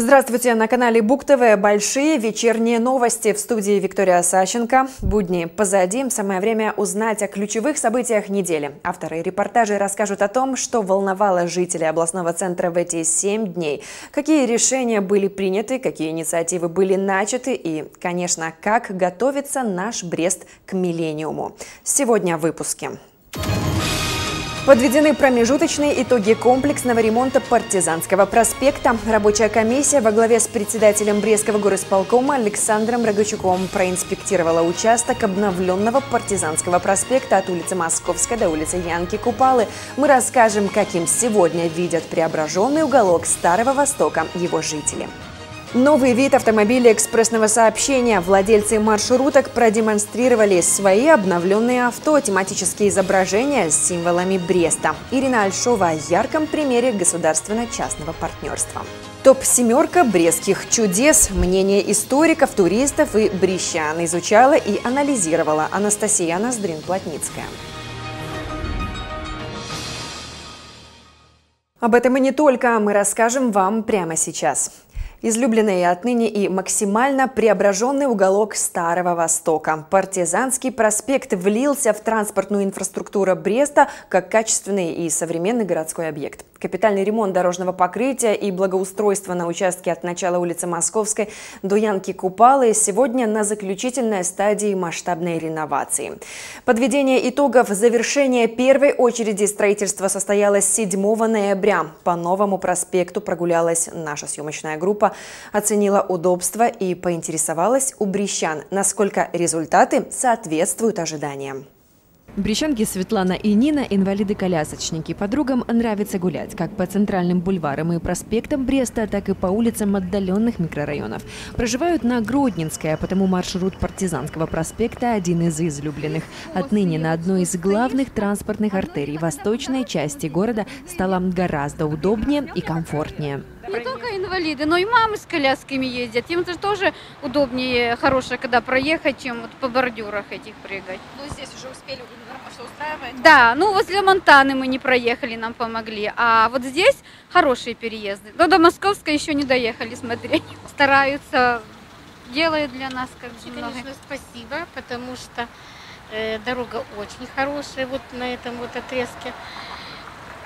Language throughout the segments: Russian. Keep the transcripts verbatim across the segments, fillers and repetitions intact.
Здравствуйте! На канале Буг-ТВ большие вечерние новости. В студии Виктория Сащенко. Будни позади. Самое время узнать о ключевых событиях недели. Авторы репортажей расскажут о том, что волновало жителей областного центра в эти семь дней, какие решения были приняты, какие инициативы были начаты и, конечно, как готовится наш Брест к миллениуму. Сегодня в выпуске. Подведены промежуточные итоги комплексного ремонта Партизанского проспекта. Рабочая комиссия во главе с председателем Брестского горосполкома Александром Рогачуком проинспектировала участок обновленного Партизанского проспекта от улицы Московской до улицы Янки Купалы. Мы расскажем, каким сегодня видят преображенный уголок Старого Востока его жители. Новый вид автомобиля экспрессного сообщения. Владельцы маршруток продемонстрировали свои обновленные авто, тематические изображения с символами Бреста. Ирина Ольшова о ярком примере государственно-частного партнерства. Топ-семерка брестских чудес. Мнение историков, туристов и брещан изучала и анализировала Анастасия Ноздрин-Плотницкая. Об этом и не только, мы расскажем вам прямо сейчас. Излюбленный отныне и максимально преображенный уголок Старого Востока. Партизанский проспект влился в транспортную инфраструктуру Бреста как качественный и современный городской объект. Капитальный ремонт дорожного покрытия и благоустройство на участке от начала улицы Московской до Янки Купалы сегодня на заключительной стадии масштабной реновации. Подведение итогов завершения первой очереди строительства состоялось седьмого ноября. По новому проспекту прогулялась наша съемочная группа, оценила удобство и поинтересовалась у брестян, насколько результаты соответствуют ожиданиям. Брещанки Светлана и Нина – инвалиды-колясочники. Подругам нравится гулять как по центральным бульварам и проспектам Бреста, так и по улицам отдаленных микрорайонов. Проживают на Гродненской, а потому маршрут Партизанского проспекта – один из излюбленных. Отныне на одной из главных транспортных артерий восточной части города стало гораздо удобнее и комфортнее. Не только инвалиды, но и мамы с колясками ездят. Им -то тоже удобнее, хорошее, когда проехать, чем вот по бордюрах этих прыгать. Ну, здесь уже успели все устраивать? Да, ну возле Монтаны мы не проехали, нам помогли. А вот здесь хорошие переезды. Но до Московской еще не доехали смотреть. Стараются, делают для нас как бы много. Конечно, спасибо, потому что э, дорога очень хорошая вот на этом вот отрезке.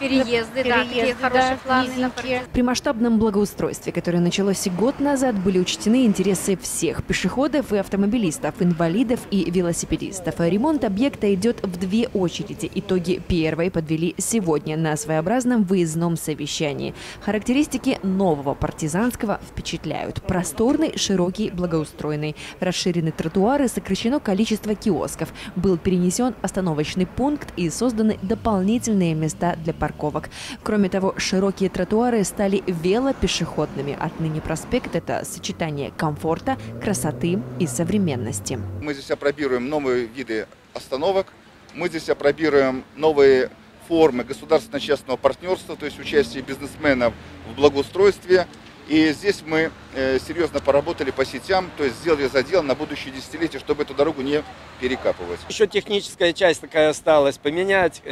Переезды, да, переезды, хорошие, да, планы. При масштабном благоустройстве, которое началось и год назад, были учтены интересы всех – пешеходов и автомобилистов, инвалидов и велосипедистов. Ремонт объекта идет в две очереди. Итоги первой подвели сегодня на своеобразном выездном совещании. Характеристики нового Партизанского впечатляют. Просторный, широкий, благоустроенный. Расширены тротуары, сокращено количество киосков. Был перенесен остановочный пункт и созданы дополнительные места для парковки. Парковок. Кроме того, широкие тротуары стали велопешеходными. Отныне проспект – это сочетание комфорта, красоты и современности. Мы здесь апробируем новые виды остановок, мы здесь апробируем новые формы государственно-частного партнерства, то есть участие бизнесменов в благоустройстве. И здесь мы серьезно поработали по сетям, то есть сделали задел на будущее десятилетие, чтобы эту дорогу не перекапывать. Еще техническая часть такая осталась, поменять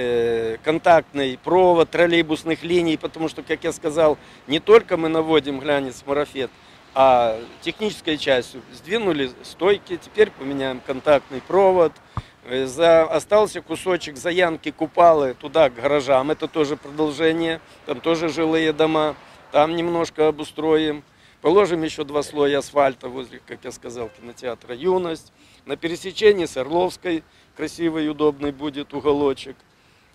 контактный провод троллейбусных линий, потому что, как я сказал, не только мы наводим глянец, марафет, а технической частью сдвинули стойки, теперь поменяем контактный провод. За, остался кусочек за Янки Купалы, туда, к гаражам, это тоже продолжение, там тоже жилые дома. Там немножко обустроим, положим еще два слоя асфальта возле, как я сказал, кинотеатра «Юность». На пересечении с Орловской красивый и удобный будет уголочек.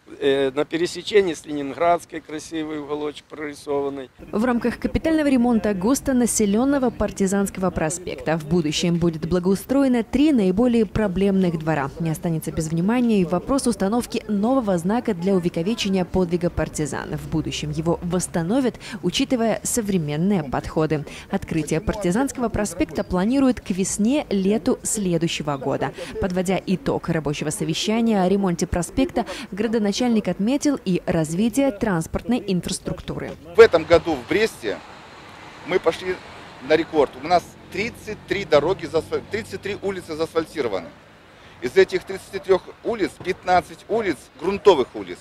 На пересечении с Ленинградской красивый уголочек прорисованный. В рамках капитального ремонта густонаселенного Партизанского проспекта в будущем будет благоустроено три наиболее проблемных двора. Не останется без внимания и вопрос установки нового знака для увековечения подвига партизан. В будущем его восстановят, учитывая современные подходы. Открытие Партизанского проспекта планируют к весне-лету следующего года. Подводя итог рабочего совещания о ремонте проспекта, градоначальник Начальник отметил и развитие транспортной инфраструктуры. В этом году в Бресте мы пошли на рекорд. У нас тридцать три дороги, тридцать три улицы заасфальтированы. Из этих тридцати трёх улиц пятнадцать улиц грунтовых улиц,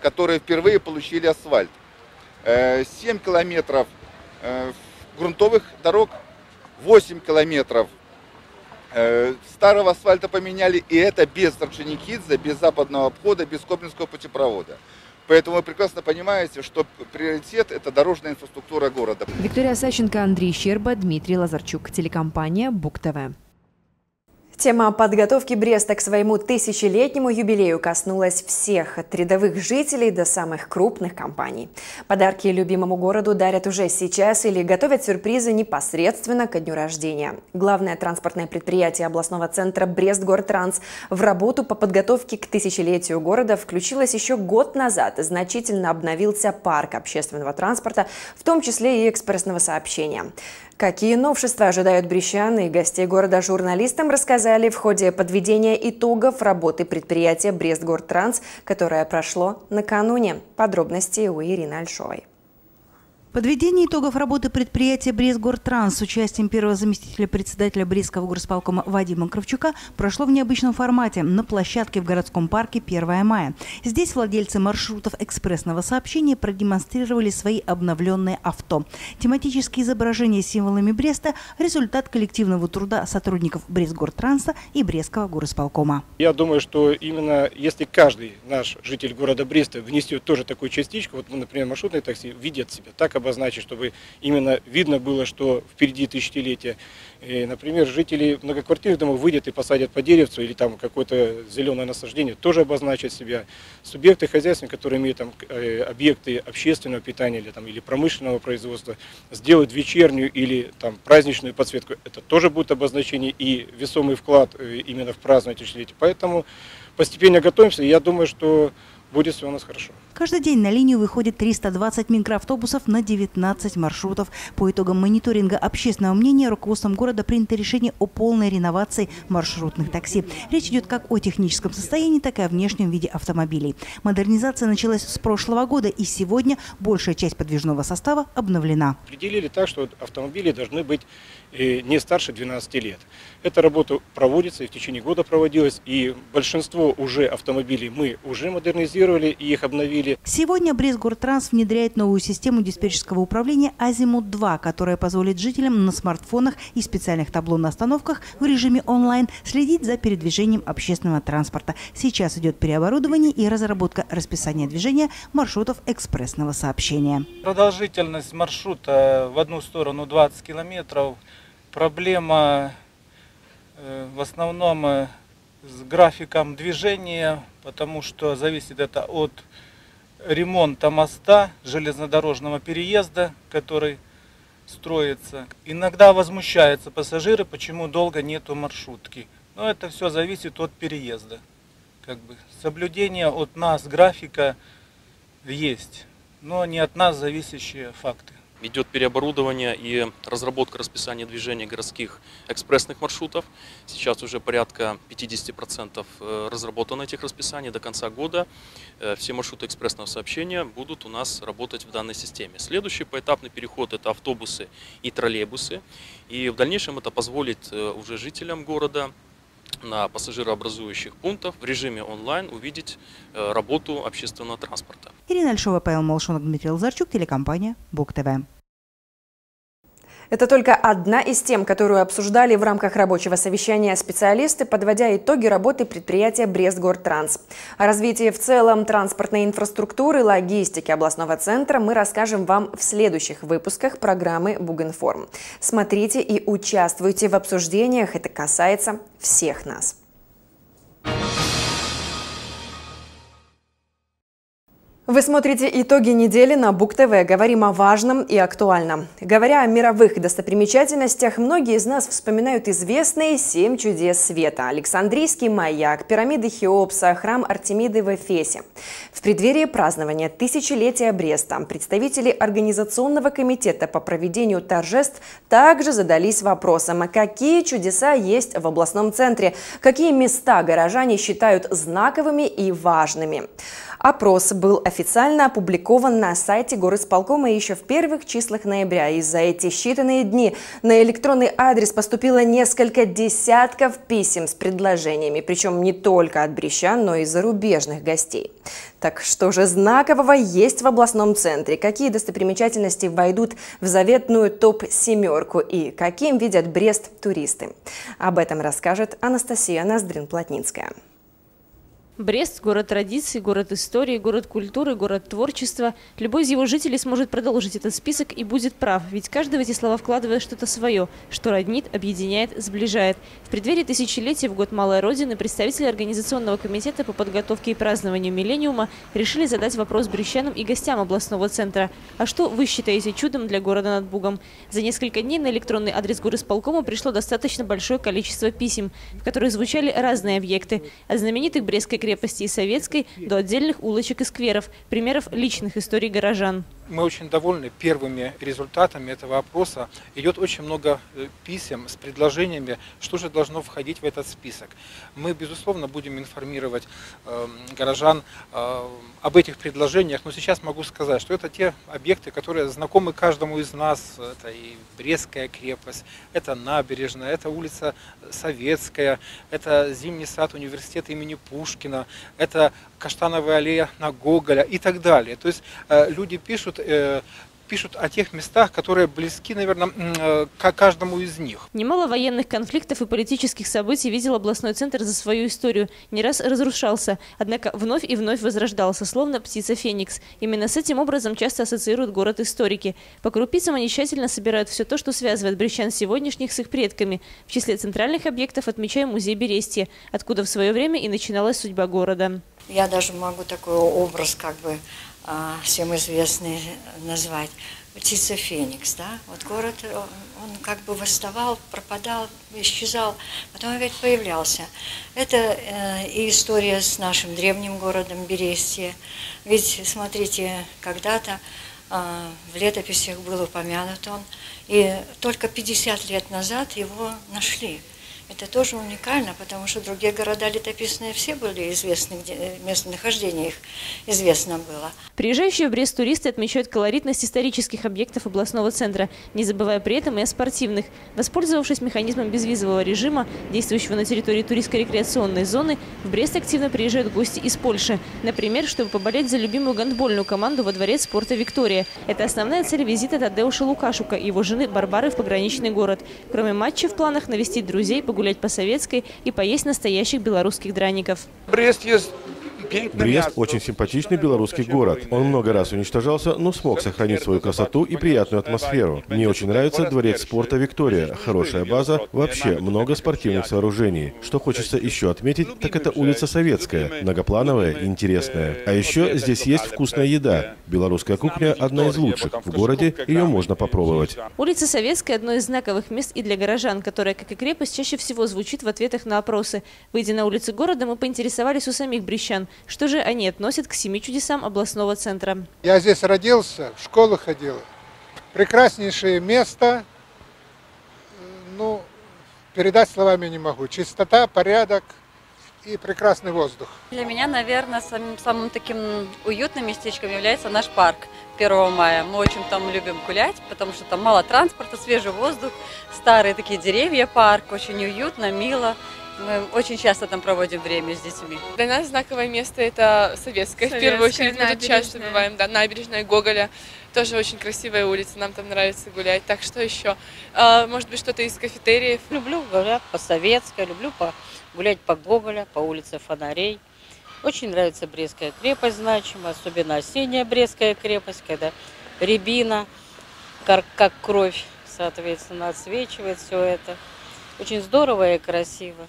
которые впервые получили асфальт. семь километров грунтовых дорог восемь километров. Старого асфальта поменяли, и это без Орджоникидзе, без западного обхода, без Кобнинского путепровода. Поэтому вы прекрасно понимаете, что приоритет – это дорожная инфраструктура города. Виктория Сащенко, Андрей Щерба, Дмитрий Лазарчук. Телекомпания Буг-ТВ. Тема подготовки Бреста к своему тысячелетнему юбилею коснулась всех, от рядовых жителей до самых крупных компаний. Подарки любимому городу дарят уже сейчас или готовят сюрпризы непосредственно ко дню рождения. Главное транспортное предприятие областного центра «Брестгортранс» в работу по подготовке к тысячелетию города включилось еще год назад. Значительно обновился парк общественного транспорта, в том числе и экспрессного сообщения. Какие новшества ожидают брестчан и гостей города журналистам, рассказали в ходе подведения итогов работы предприятия «Брестгортранс», которое прошло накануне. Подробности у Ирины Ольшовой. Подведение итогов работы предприятия «Брестгортранс» с участием первого заместителя председателя Брестского горосполкома Вадима Кравчука прошло в необычном формате на площадке в городском парке первое мая. Здесь владельцы маршрутов экспрессного сообщения продемонстрировали свои обновленные авто. Тематические изображения с символами Бреста – результат коллективного труда сотрудников «Брестгортранса» и Брестского горосполкома. Я думаю, что именно если каждый наш житель города Бреста внесет тоже такую частичку, вот, например, маршрутные такси видят себя так, обозначить, чтобы именно видно было, что впереди тысячелетие. И, например, жители многоквартирных домов выйдет и посадят по деревцу или там какое-то зеленое насаждение, тоже обозначат себя. Субъекты хозяйства, которые имеют там объекты общественного питания или, там, или промышленного производства, сделают вечернюю или там праздничную подсветку. Это тоже будет обозначение и весомый вклад именно в празднование тысячелетия. Поэтому постепенно готовимся, и я думаю, что будет все у нас хорошо. Каждый день на линию выходит триста двадцать микроавтобусов на девятнадцать маршрутов. По итогам мониторинга общественного мнения руководством города принято решение о полной реновации маршрутных такси. Речь идет как о техническом состоянии, так и о внешнем виде автомобилей. Модернизация началась с прошлого года, и сегодня большая часть подвижного состава обновлена. Определили так, что автомобили должны быть не старше двенадцати лет. Эта работа проводится и в течение года проводилась, и большинство уже автомобилей мы уже модернизировали и их обновили. Сегодня «Брестгортранс» внедряет новую систему диспетчерского управления «Азимут-два», которая позволит жителям на смартфонах и специальных табло на остановках в режиме онлайн следить за передвижением общественного транспорта. Сейчас идет переоборудование и разработка расписания движения маршрутов экспрессного сообщения. Продолжительность маршрута в одну сторону двадцать километров. Проблема в основном с графиком движения, потому что зависит это от ремонта моста, железнодорожного переезда, который строится. Иногда возмущаются пассажиры, почему долго нету маршрутки. Но это все зависит от переезда. Как бы соблюдение от нас графика есть, но не от нас зависящие факты. Идет переоборудование и разработка расписания движения городских экспрессных маршрутов. Сейчас уже порядка пятидесяти процентов разработано этих расписаний. До конца года все маршруты экспрессного сообщения будут у нас работать в данной системе. Следующий поэтапный переход – это автобусы и троллейбусы. И в дальнейшем это позволит уже жителям города на пассажирообразующих пунктах в режиме онлайн увидеть работу общественного транспорта. Ирина Ольшова, Павел Малашенок, Дмитрий Лазарчук, телекомпания Буг-ТВ. Это только одна из тем, которую обсуждали в рамках рабочего совещания специалисты, подводя итоги работы предприятия «Брестгортранс». О развитии в целом транспортной инфраструктуры, логистики областного центра мы расскажем вам в следующих выпусках программы «Бугинформ». Смотрите и участвуйте в обсуждениях, это касается всех нас. Вы смотрите итоги недели на Буг-ТВ. Говорим о важном и актуальном. Говоря о мировых достопримечательностях, многие из нас вспоминают известные «Семь чудес света». Александрийский маяк, пирамиды Хеопса, храм Артемиды в Эфесе. В преддверии празднования тысячелетия Бреста представители Организационного комитета по проведению торжеств также задались вопросом, а какие чудеса есть в областном центре, какие места горожане считают знаковыми и важными. Опрос был официальным. официально опубликован на сайте горисполкома еще в первых числах ноября. И за эти считанные дни на электронный адрес поступило несколько десятков писем с предложениями, причем не только от брестян, но и зарубежных гостей. Так что же знакового есть в областном центре? Какие достопримечательности войдут в заветную топ-семерку и каким видят Брест туристы? Об этом расскажет Анастасия Ноздрин-Плотницкая. Брест – город традиций, город истории, город культуры, город творчества. Любой из его жителей сможет продолжить этот список и будет прав, ведь каждый в эти слова вкладывает что-то свое, что роднит, объединяет, сближает. В преддверии тысячелетия, в год Малой Родины, представители Организационного комитета по подготовке и празднованию миллениума решили задать вопрос брестянам и гостям областного центра. А что вы считаете чудом для города над Бугом? За несколько дней на электронный адрес горисполкома пришло достаточно большое количество писем, в которых звучали разные объекты. От знаменитых Брестской крепости и Советской до отдельных улочек и скверов, примеров личных историй горожан. Мы очень довольны первыми результатами этого опроса. Идет очень много писем с предложениями, что же должно входить в этот список. Мы, безусловно, будем информировать э, горожан э, об этих предложениях, но сейчас могу сказать, что это те объекты, которые знакомы каждому из нас. Это и Брестская крепость, это набережная, это улица Советская, это Зимний сад университета имени Пушкина, это Каштановая аллея на Гоголя и так далее. То есть э, люди пишут, пишут о тех местах, которые близки, наверное, к каждому из них. Немало военных конфликтов и политических событий видел областной центр за свою историю. Не раз разрушался, однако вновь и вновь возрождался, словно птица Феникс. Именно с этим образом часто ассоциируют город историки. По крупицам они тщательно собирают все то, что связывает брестян сегодняшних с их предками. В числе центральных объектов отмечаем музей Берестия, откуда в свое время и начиналась судьба города. Я даже могу такой образ, как бы, всем известный назвать. Птица Феникс, да? Вот город, он, он как бы восставал, пропадал, исчезал, потом опять появлялся. Это э, и история с нашим древним городом Берестье. Ведь, смотрите, когда-то э, в летописях был упомянут он, и только пятьдесят лет назад его нашли. Это тоже уникально, потому что другие города летописные все были известны, где местонахождение их известно было. Приезжающие в Брест туристы отмечают колоритность исторических объектов областного центра, не забывая при этом и о спортивных. Воспользовавшись механизмом безвизового режима, действующего на территории туристско-рекреационной зоны, в Брест активно приезжают гости из Польши. Например, чтобы поболеть за любимую гандбольную команду во дворец спорта «Виктория». Это основная цель визита Тадеуша Лукашука и его жены Барбары в пограничный город. Кроме матча в планах навестить друзей, по гулять по Советской и поесть настоящих белорусских драников. Брест очень симпатичный белорусский город. Он много раз уничтожался, но смог сохранить свою красоту и приятную атмосферу. Мне очень нравится дворец спорта «Виктория». Хорошая база, вообще много спортивных сооружений. Что хочется еще отметить, так это улица Советская. Многоплановая и интересная. А еще здесь есть вкусная еда. Белорусская кухня – одна из лучших. В городе ее можно попробовать. Улица Советская – одно из знаковых мест и для горожан, которая, как и крепость, чаще всего звучит в ответах на опросы. Выйдя на улицы города, мы поинтересовались у самих брестян, что же они относят к семи чудесам областного центра. Я здесь родился, в школу ходил. Прекраснейшее место, ну, передать словами не могу. Чистота, порядок и прекрасный воздух. Для меня, наверное, самим, самым таким уютным местечком является наш парк первого мая. Мы очень там любим гулять, потому что там мало транспорта, свежий воздух, старые такие деревья, парк, очень уютно, мило. Мы очень часто там проводим время с детьми. Для нас знаковое место – это Советская. Советская, в первую очередь, мы тут часто бываем. Да, набережная Гоголя, тоже очень красивая улица, нам там нравится гулять. Так, что еще? А, может быть, что-то из кафетериев? Люблю гулять по Советской, люблю гулять по Гоголя, по улице Фонарей. Очень нравится Брестская крепость, значима, особенно осенняя Брестская крепость, когда рябина, как, как кровь, соответственно, отсвечивает все это. Очень здорово и красиво.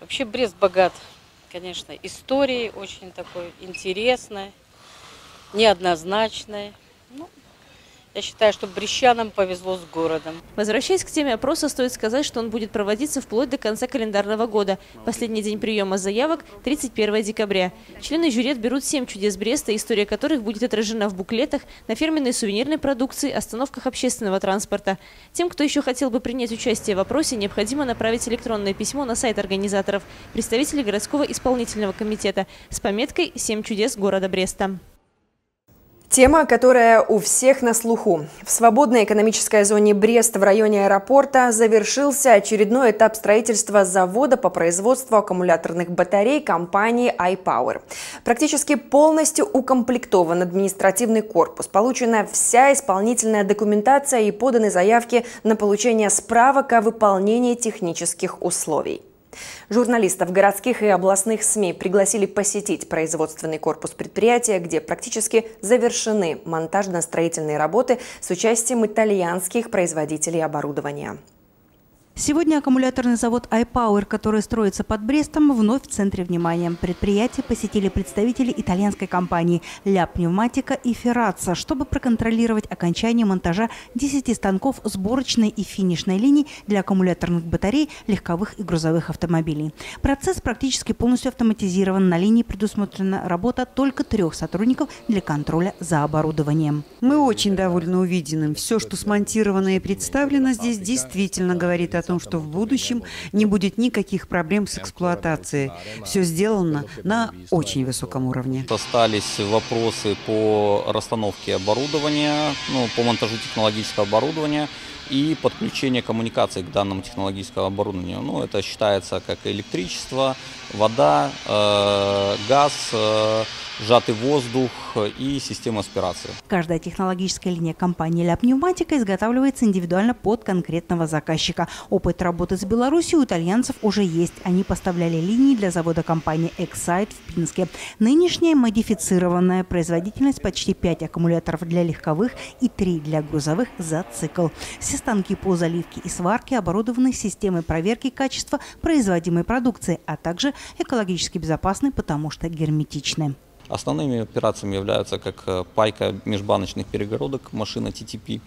Вообще Брест богат, конечно, историей, очень такой интересной, неоднозначной. Ну, я считаю, что брестянам повезло с городом. Возвращаясь к теме опроса, стоит сказать, что он будет проводиться вплоть до конца календарного года. Последний день приема заявок – тридцать первое декабря. Члены жюри отберут семь чудес Бреста, история которых будет отражена в буклетах, на фирменной сувенирной продукции, остановках общественного транспорта. Тем, кто еще хотел бы принять участие в опросе, необходимо направить электронное письмо на сайт организаторов, представителей городского исполнительного комитета с пометкой «семь чудес города Бреста». Тема, которая у всех на слуху. В свободной экономической зоне Брест в районе аэропорта завершился очередной этап строительства завода по производству аккумуляторных батарей компании iPower. Практически полностью укомплектован административный корпус, получена вся исполнительная документация и поданы заявки на получение справок о выполнении технических условий. Журналистов городских и областных СМИ пригласили посетить производственный корпус предприятия, где практически завершены монтажно-строительные работы с участием итальянских производителей оборудования. Сегодня аккумуляторный завод iPower, который строится под Брестом, вновь в центре внимания. Предприятие посетили представители итальянской компании La Pneumatica и Ferrazza, чтобы проконтролировать окончание монтажа десяти станков сборочной и финишной линий для аккумуляторных батарей, легковых и грузовых автомобилей. Процесс практически полностью автоматизирован. На линии предусмотрена работа только трех сотрудников для контроля за оборудованием. Мы очень довольны увиденным. Все, что смонтировано и представлено здесь, действительно говорит о о том, что в будущем не будет никаких проблем с эксплуатацией. Все сделано на очень высоком уровне. Остались вопросы по расстановке оборудования, ну, по монтажу технологического оборудования и подключение коммуникации к данному технологическому оборудованию. Ну, это считается как электричество, вода, э, газ, э, сжатый воздух и система аспирации. Каждая технологическая линия компании La Pneumatica изготавливается индивидуально под конкретного заказчика. Опыт работы с Беларусью у итальянцев уже есть. Они поставляли линии для завода компании Excite в Пинске. Нынешняя модифицированная производительность почти пять аккумуляторов для легковых и три для грузовых за цикл. Все станки по заливке и сварке оборудованы системой проверки качества производимой продукции, а также экологически безопасны, потому что герметичны. Основными операциями являются как пайка межбаночных перегородок, машина Ти Ти Пи.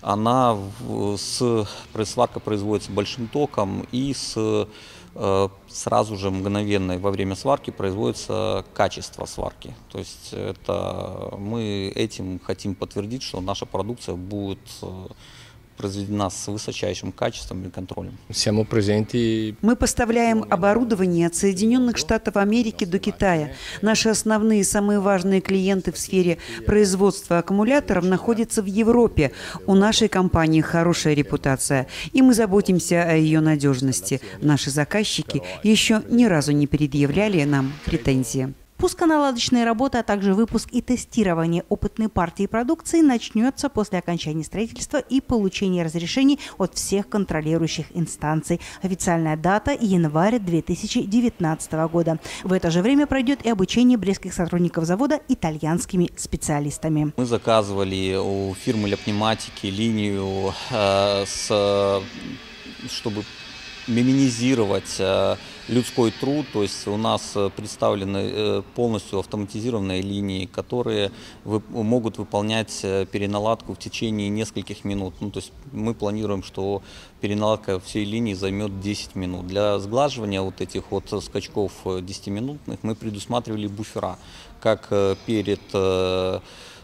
Она с сваркой производится большим током и с, сразу же мгновенной во время сварки производится качество сварки. То есть это, мы этим хотим подтвердить, что наша продукция будет произведена с высочайшим качеством и контролем. Мы поставляем оборудование от Соединенных Штатов Америки до Китая. Наши основные, самые важные клиенты в сфере производства аккумуляторов находятся в Европе. У нашей компании хорошая репутация, и мы заботимся о ее надежности. Наши заказчики еще ни разу не предъявляли нам претензии. Пусконаладочные работы, а также выпуск и тестирование опытной партии продукции начнется после окончания строительства и получения разрешений от всех контролирующих инстанций. Официальная дата – январь две тысячи девятнадцатого года. В это же время пройдет и обучение брестских сотрудников завода итальянскими специалистами. Мы заказывали у фирмы La Pneumatica линию, э, с, чтобы минимизировать э, людской труд, то есть у нас представлены полностью автоматизированные линии, которые вы, могут выполнять переналадку в течение нескольких минут. Ну, то есть мы планируем, что переналадка всей линии займет десять минут. Для сглаживания вот этих вот скачков десятиминутных мы предусматривали буфера, как перед э,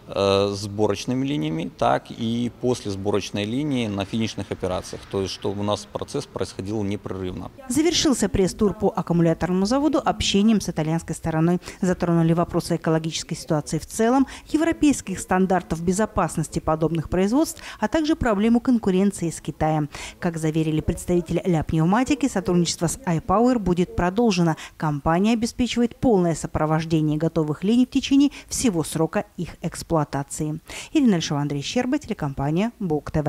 э, сборочными линиями, так и после сборочной линии на финишных операциях. То есть чтобы у нас процесс происходил непрерывно. Завершился пресс-тур по аккумуляторному заводу общением с итальянской стороной. Затронули вопросы экологической ситуации в целом, европейских стандартов безопасности подобных производств, а также проблему конкуренции с Китаем. Как заверили представители La Pneumatica, сотрудничество с iPower будет продолжено. Компания обеспечивает полное сопровождение готовых линий в течение всего срока их эксплуатации. Ирина Ольшова, Андрей Щерба, телекомпания Буг-ТВ.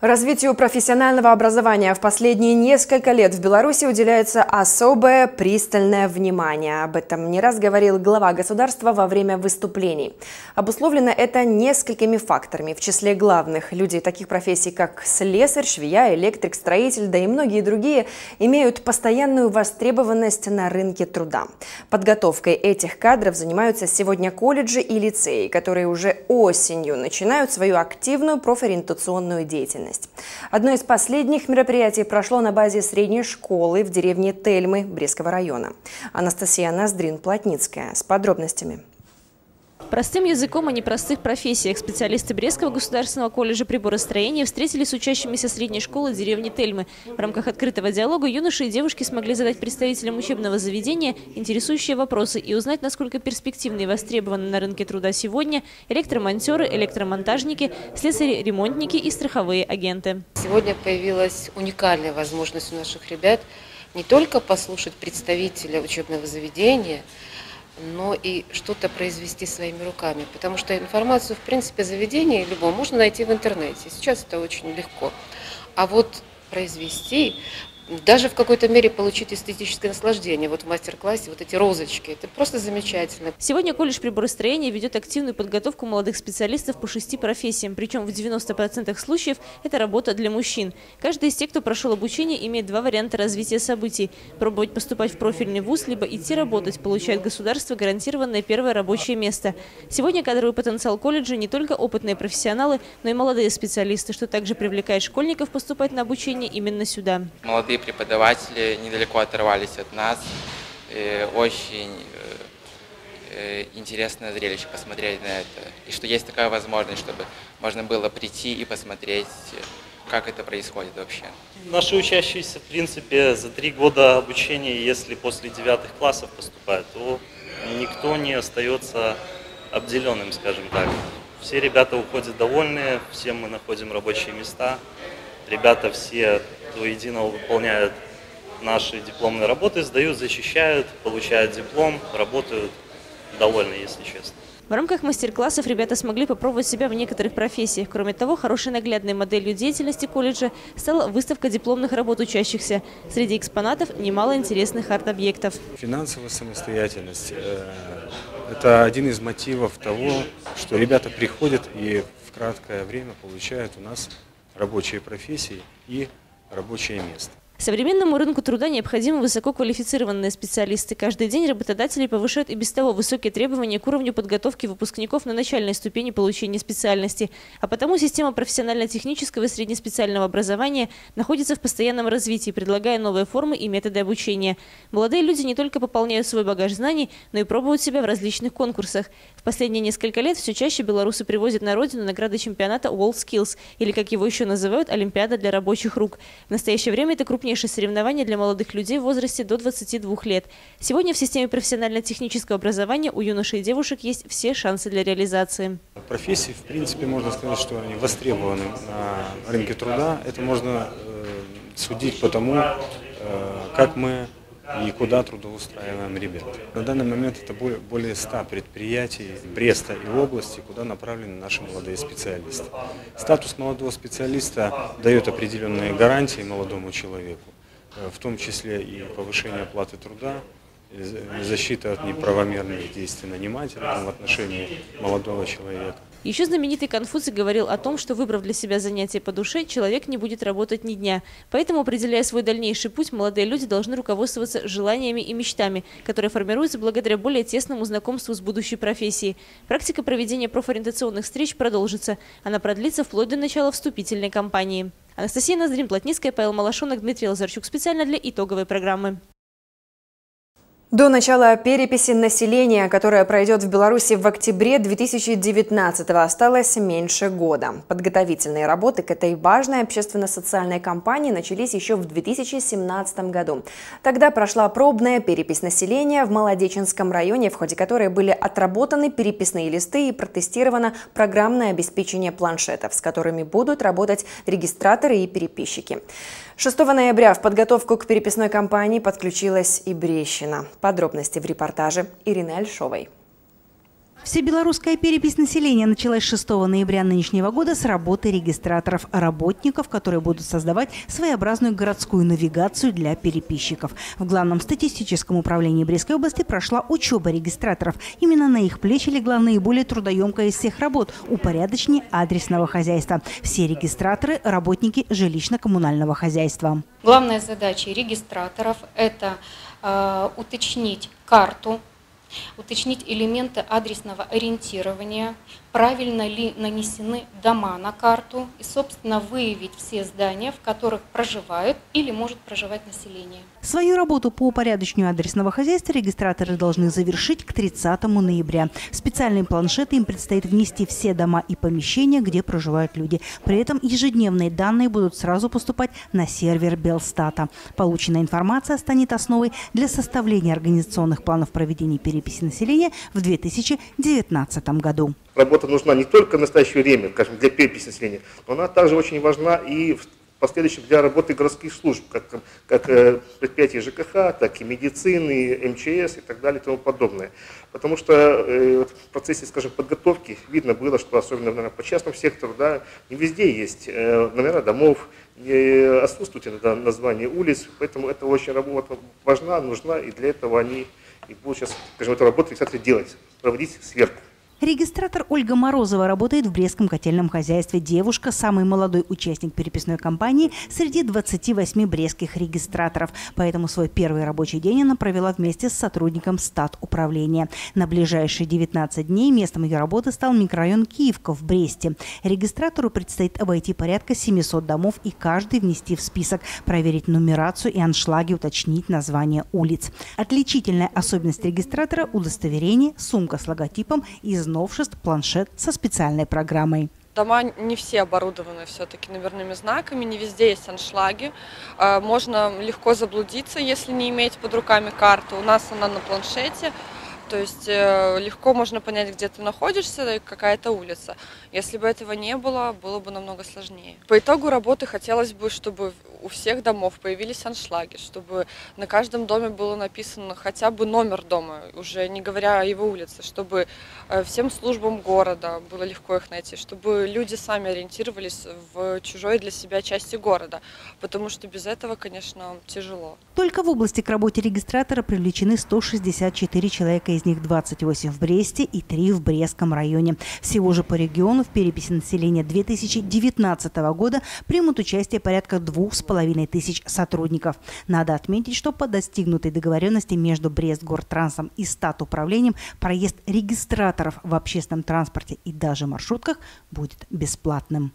Развитию профессионального образования в последние несколько лет в Беларуси уделяется особое пристальное внимание. Об этом не раз говорил глава государства во время выступлений. Обусловлено это несколькими факторами. В числе главных людей таких профессий, как слесарь, швея, электрик, строитель, да и многие другие, имеют постоянную востребованность на рынке труда. Подготовкой этих кадров занимаются сегодня колледжи и лицеи, которые уже осенью начинают свою активную профориентационную деятельность. Одно из последних мероприятий прошло на базе средней школы в деревне Тельмы Брестского района. Анастасия Ноздрин-Плотницкая с подробностями. Простым языком о непростых профессиях специалисты Брестского государственного колледжа приборостроения встретились с учащимися средней школы деревни Тельмы. В рамках открытого диалога юноши и девушки смогли задать представителям учебного заведения интересующие вопросы и узнать, насколько перспективны и востребованы на рынке труда сегодня электромонтеры, электромонтажники, слесари-ремонтники и страховые агенты. Сегодня появилась уникальная возможность у наших ребят не только послушать представителя учебного заведения, но и что-то произвести своими руками. Потому что информацию, в принципе, заведение любого можно найти в интернете. Сейчас это очень легко. А вот произвести, даже в какой-то мере получить эстетическое наслаждение. Вот в мастер-классе вот эти розочки. Это просто замечательно. Сегодня колледж приборостроения ведет активную подготовку молодых специалистов по шести профессиям. Причем в девяноста процентах случаев это работа для мужчин. Каждый из тех, кто прошел обучение, имеет два варианта развития событий. Пробовать поступать в профильный вуз, либо идти работать, получает государство гарантированное первое рабочее место. Сегодня кадровый потенциал колледжа не только опытные профессионалы, но и молодые специалисты, что также привлекает школьников поступать на обучение именно сюда. Молодые преподаватели недалеко оторвались от нас. Очень интересное зрелище посмотреть на это. И что есть такая возможность, чтобы можно было прийти и посмотреть, как это происходит вообще. Наши учащиеся, в принципе, за три года обучения, если после девятых классов поступают, то никто не остается обделенным, скажем так. Все ребята уходят довольны, все мы находим рабочие места. Ребята все до единого выполняют наши дипломные работы, сдают, защищают, получают диплом, работают довольны, если честно. В рамках мастер-классов ребята смогли попробовать себя в некоторых профессиях. Кроме того, хорошей наглядной моделью деятельности колледжа стала выставка дипломных работ учащихся. Среди экспонатов немало интересных арт-объектов. Финансовая самостоятельность – это один из мотивов того, что ребята приходят и в краткое время получают у нас рабочие профессии и рабочее место. Современному рынку труда необходимы высококвалифицированные специалисты. Каждый день работодатели повышают и без того высокие требования к уровню подготовки выпускников на начальной ступени получения специальности. А потому система профессионально-технического и среднеспециального образования находится в постоянном развитии, предлагая новые формы и методы обучения. Молодые люди не только пополняют свой багаж знаний, но и пробуют себя в различных конкурсах. В последние несколько лет все чаще белорусы привозят на родину награды чемпионата World Skills, или, как его еще называют, Олимпиада для рабочих рук. В настоящее время это крупнейший соревнования для молодых людей в возрасте до двадцати двух лет. Сегодня в системе профессионально-технического образования у юношей и девушек есть все шансы для реализации. Профессии, в принципе, можно сказать, что они востребованы на рынке труда. Это можно э, судить по тому, э, как мы и куда трудоустраиваем ребят. На данный момент это более, более ста предприятий Бреста и области, куда направлены наши молодые специалисты. Статус молодого специалиста дает определенные гарантии молодому человеку, в том числе и повышение оплаты труда, защита от неправомерных действий нанимателя в отношении молодого человека. Еще знаменитый Конфуций говорил о том, что, выбрав для себя занятие по душе, человек не будет работать ни дня. Поэтому, определяя свой дальнейший путь, молодые люди должны руководствоваться желаниями и мечтами, которые формируются благодаря более тесному знакомству с будущей профессией. Практика проведения профориентационных встреч продолжится. Она продлится вплоть до начала вступительной кампании. Анастасия Ноздрин-Плотницкая, Павел Малашенок, Дмитрий Лазарчук. Специально для итоговой программы. До начала переписи населения, которая пройдет в Беларуси в октябре две тысячи девятнадцатого, осталось меньше года. Подготовительные работы к этой важной общественно-социальной кампании начались еще в две тысячи семнадцатом году. Тогда прошла пробная перепись населения в Молодеченском районе, в ходе которой были отработаны переписные листы и протестировано программное обеспечение планшетов, с которыми будут работать регистраторы и переписчики. шестого ноября в подготовку к переписной кампании подключилась и Брещина. Подробности в репортаже Ирины Ольшовой. Всебелорусская перепись населения началась шестого ноября нынешнего года с работы регистраторов-работников, которые будут создавать своеобразную городскую навигацию для переписчиков. В Главном статистическом управлении Брестской области прошла учеба регистраторов. Именно на их плечи легла наиболее трудоемкая из всех работ – упорядочение адресного хозяйства. Все регистраторы – работники жилищно-коммунального хозяйства. Главная задача регистраторов – это э, уточнить карту, уточнить элементы адресного ориентирования, правильно ли нанесены дома на карту и, собственно, выявить все здания, в которых проживают или может проживать население. Свою работу по упорядочению адресного хозяйства регистраторы должны завершить к тридцатому ноября. В специальные планшеты им предстоит внести все дома и помещения, где проживают люди. При этом ежедневные данные будут сразу поступать на сервер Белстата. Полученная информация станет основой для составления организационных планов проведения переписи населения в две тысячи девятнадцатом году. Работа нужна не только в настоящее время, скажем, для переписи населения, но она также очень важна и в последующем для работы городских служб, как, как предприятий ЖКХ, так и медицины, МЧС и так далее и тому подобное. Потому что в процессе, скажем, подготовки видно было, что особенно, наверное, по частному сектору, да, не везде есть номера домов, отсутствуют иногда названия улиц, поэтому эта очень работа важна, нужна, и для этого они и будут сейчас, скажем, эту работу делать, проводить сверху. Регистратор Ольга Морозова работает в Брестском котельном хозяйстве. Девушка – самый молодой участник переписной кампании среди двадцати восьми брестских регистраторов. Поэтому свой первый рабочий день она провела вместе с сотрудником стат-управления. На ближайшие девятнадцать дней местом ее работы стал микрорайон Киевка в Бресте. Регистратору предстоит обойти порядка семисот домов и каждый внести в список, проверить нумерацию и аншлаги, уточнить название улиц. Отличительная особенность регистратора – удостоверение, сумка с логотипом и знаком новшеств планшет со специальной программой. Дома не все оборудованы все-таки номерными знаками, не везде есть аншлаги. Можно легко заблудиться, если не иметь под руками карту. У нас она на планшете, то есть легко можно понять, где ты находишься, какая-то улица. Если бы этого не было, было бы намного сложнее. По итогу работы хотелось бы, чтобы у всех домов появились аншлаги, чтобы на каждом доме было написано хотя бы номер дома, уже не говоря о его улице, чтобы всем службам города было легко их найти, чтобы люди сами ориентировались в чужой для себя части города, потому что без этого, конечно, тяжело. Только в области к работе регистратора привлечены сто шестьдесят четыре человека, из них двадцать восемь в Бресте и три в Брестском районе. Всего же по региону в переписи населения две тысячи девятнадцатого года примут участие порядка двух с половиной половиной тысяч сотрудников. Надо отметить, что по достигнутой договоренности между Брестгортрансом и статуправлением проезд регистраторов в общественном транспорте и даже маршрутках будет бесплатным.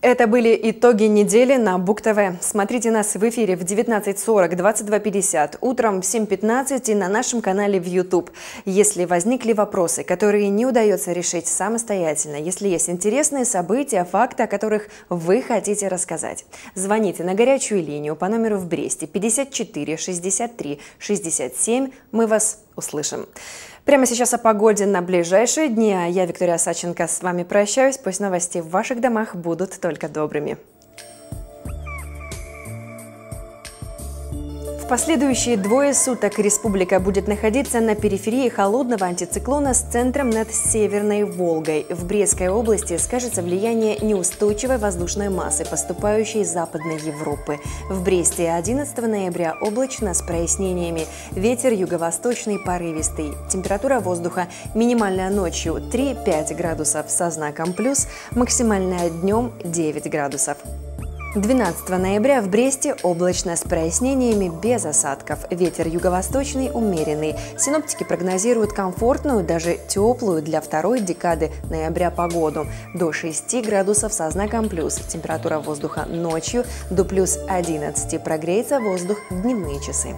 Это были итоги недели на Буг-ТВ. Смотрите нас в эфире в девятнадцать сорок, двадцать два пятьдесят, утром в семь пятнадцать и на нашем канале в YouTube. Если возникли вопросы, которые не удается решить самостоятельно, если есть интересные события, факты, о которых вы хотите рассказать, звоните на горячую линию по номеру в Бресте пятьдесят четыре шестьдесят три шестьдесят семь. Мы вас услышим. Прямо сейчас о погоде на ближайшие дни. А я, Виктория Сащенко, с вами прощаюсь. Пусть новости в ваших домах будут только добрыми. В последующие двое суток республика будет находиться на периферии холодного антициклона с центром над Северной Волгой. В Брестской области скажется влияние неустойчивой воздушной массы, поступающей из Западной Европы. В Бресте одиннадцатого ноября облачно с прояснениями. Ветер юго-восточный порывистый. Температура воздуха минимальная ночью три-пять градусов со знаком плюс, максимальная днем девять градусов. двенадцатого ноября в Бресте облачно с прояснениями без осадков. Ветер юго-восточный умеренный. Синоптики прогнозируют комфортную, даже теплую для второй декады ноября погоду. До шести градусов со знаком плюс. Температура воздуха ночью до плюс одиннадцати. Прогреется воздух в дневные часы.